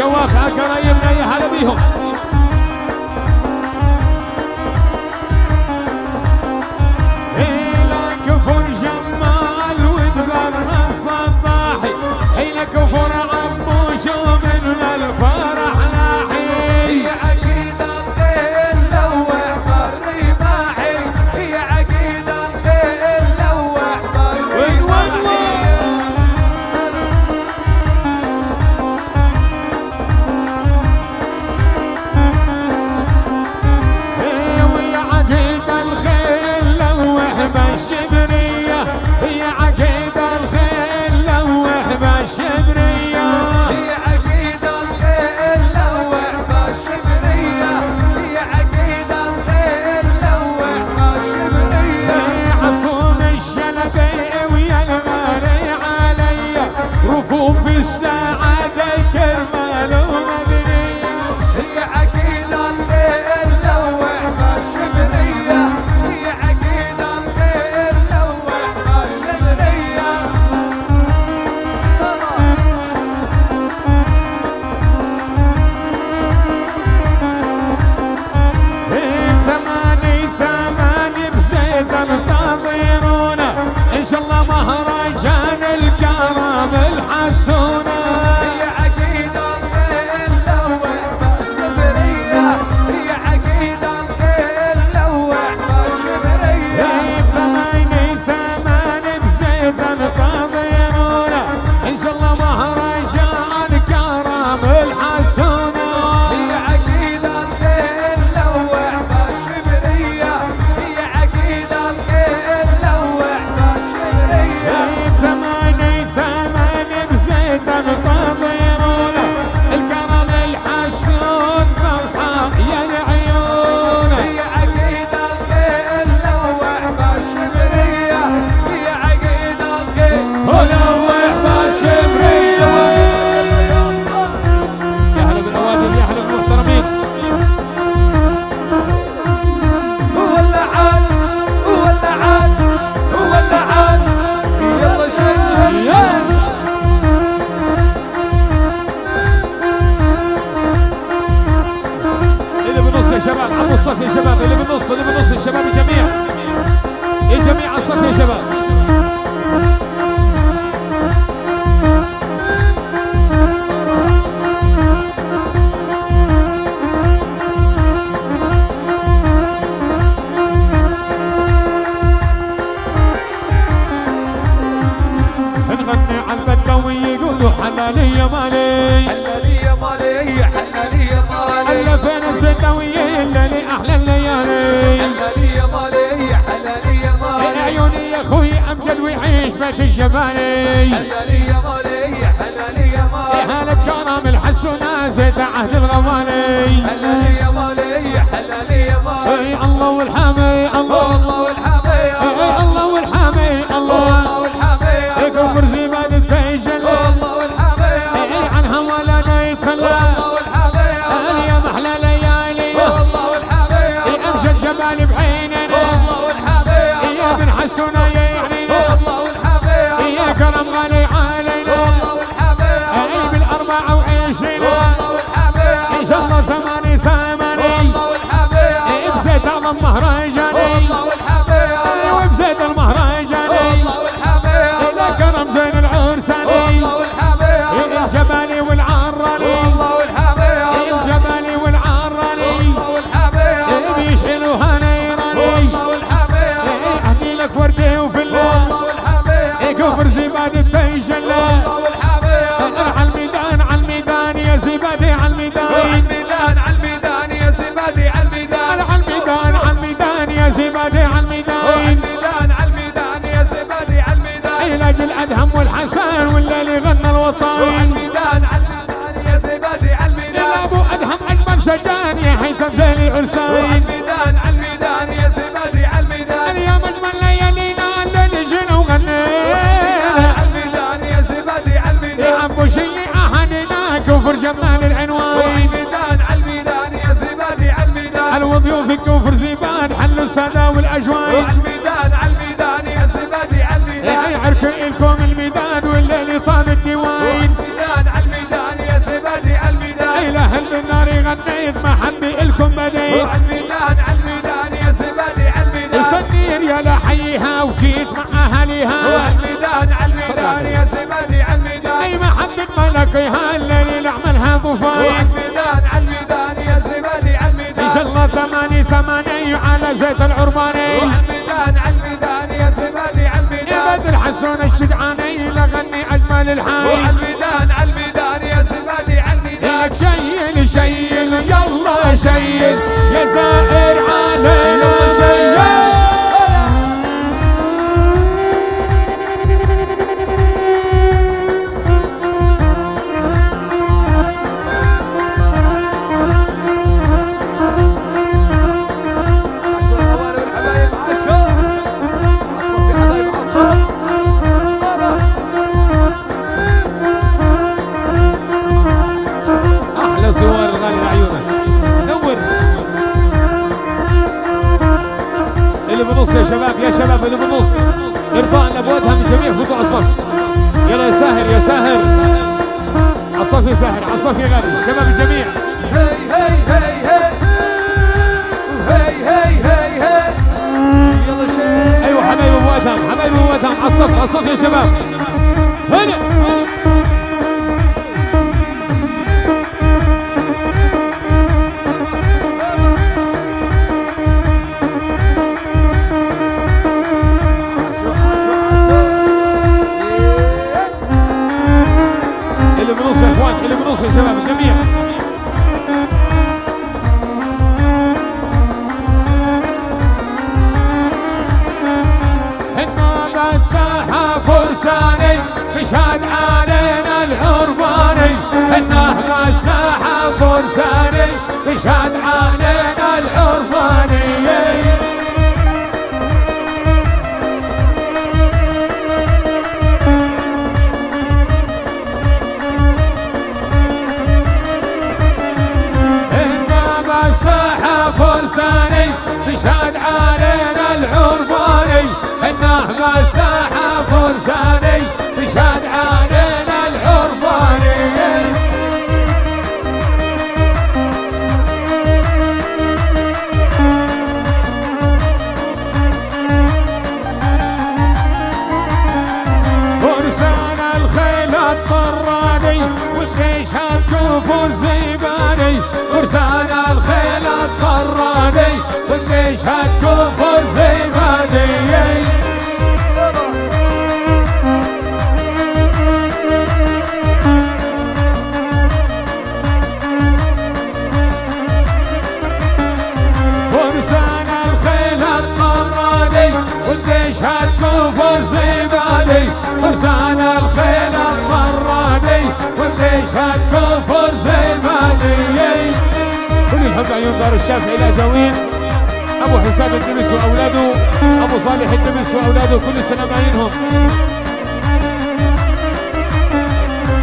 شواك هالقرايبنا يا هلا بيهم. إلى كفر جمال وتغرى السطاحي، إلى كفر عموش ومن الفرح لاحي. هي عقيدة الخيل لوح بالرباعي، هي عقيدة الخيل لوح بالرباعي. الميدان والليل طاب الديوان، الميدان على الميدان يا زبادي على الميدان. كماني على زيت العرماني. عالميدان عالميدان يا زبادي عالميدان. إمد الحسون الشجعاني لغني أجمل الحان. عالميدان عالميدان يا زبادي عالميدان. ياك شيل شيل يلا شيل يا زائر عالي شيل. يا شباب يا شباب اللي بالنص ارفعنا ابوابها من جميع فضوع الصف. يلا يا ساهر يا ساهر عالصف يا ساهر عالصف يا غالي شباب الجميع. هي هي هي هي هي هي هي هي يلا شباب. ايوه حبايب ابوابها حبايب ابوابها عالصف عالصف يا شباب. هلا يا شباب الجميع. النادى الساحة فرساني مشهد علينا العرباني. النادى الساحة فرساني مشهد علينا العرباني. فرساني تشهد علينا العرباني. النهضة الساحة فرساني تشهد علينا العرباني. فرسان الخيل الطراني والجيشات كفرزيباني. فرسان الخيل الطراني والجيشات كفرزيبادي. فرسان الخيل الطراني والجيشات كفرزيبادي. فرسان الخيل الطراني والجيشات كفرزيبادي. كل حب عيون دار الشافعي الأزاوين أبو حسام الدمس وأولاده أبو صالح الدمس وأولاده كل سنة بعينهم.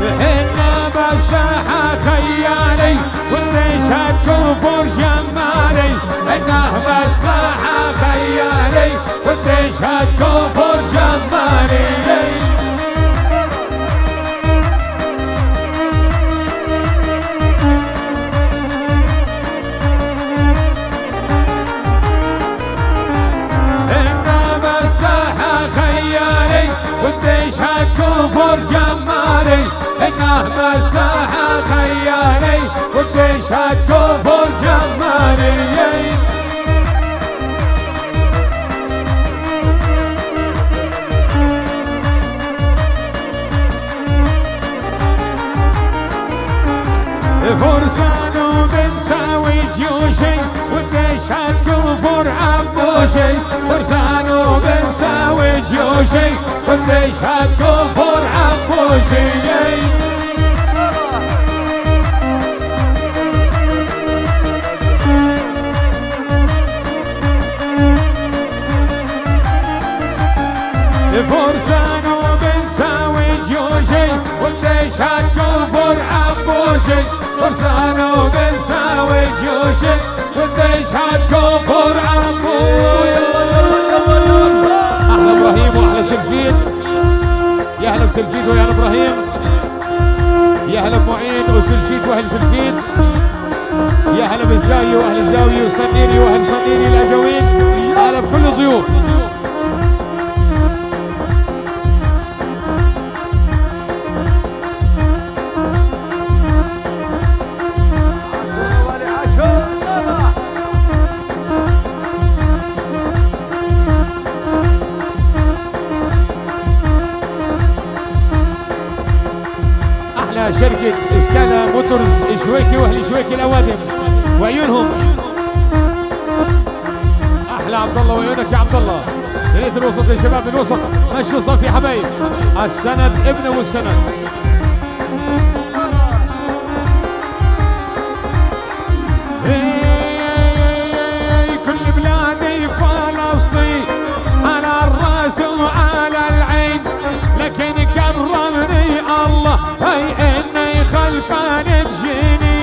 النادى الساحة خيالي والنشاد كفر جمالي. النادى الساحة خيالي والنشاد كفر جمالي. والجيشات كفر جمالي. النهضة الساحة خيالي والجيشات كفر جمالي. فرسان وبنساوي جيوشي والجيشات كفر عبوشي. فرسان وبنساوي جيوشي والجيشات كفر عبوشي. فرسان وبنساوي جيوشي والجيشات كفر عبوشي. فرسان وبنساوي جيوشي والجيشات كفر عبوشي. أحلى إبراهيم وأحلى سلفيد. يا أهلا بسلفيد ويا أهلا إبراهيم. يا أهلا بمعين وسلفيد وأهل سلفيد. يا أهلا بالزاوية وأهل الزاوية وصنيري وأهل صنيري الأجوين. أهلا بكل الضيوف. شويكي واهل شويكي الاوادم وعيونهم. احلى عبد الله وعيونك يا عبد الله. سنة الوسط لشباب الوسط، مشوا صف يا حبايب. السند ابن والسند. كل بلادي فلسطين على الراس وعلى العين، لكن كرمني الله هي اني خلفان بجيني.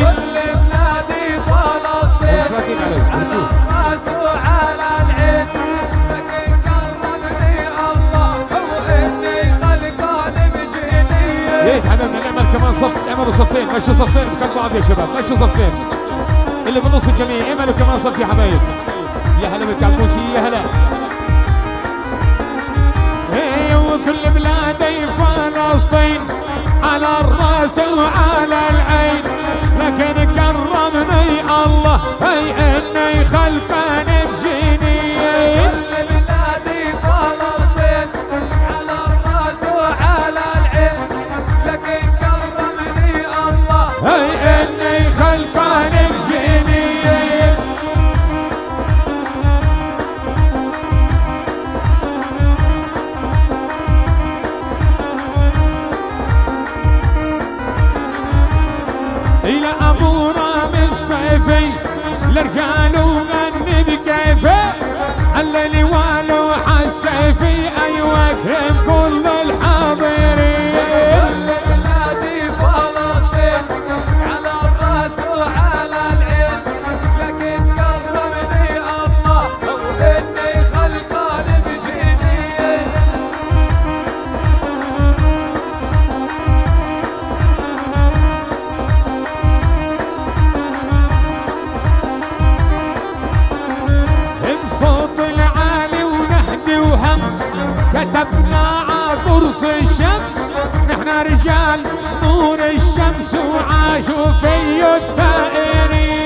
كل بلادي فلسطين على الراس وعلى العين، لكن كرمني الله هو اني خلفان بجيني. ليه حبايبنا نعمل كمان صف، اعملوا صفين، مشوا صفين مكان بعض يا شباب، مشوا صفين. اللي بالنص الجميع اعملوا كمان صف يا حبايب. يا هلا بك عموشي يا هلا. وكل بلادي فلسطين على الراس وعلى العين، لكن كرمني الله هي اني خلفاني بجيني. كل بلادي فلسطين على الراس وعلى العين، لكن كرمني الله هي اني خلفاني بجيني. لرجال وغني بكيفي على اللوال وحسيفي، ايوه اكرم كل الحاضرين. كل بلادي فلسطين على الراس وعلى العين، لكن كرمني الله واني خلقان بجيني. كتبنا عطرس الشمس، نحن رجال نور الشمس وعاشوا في الثائرين.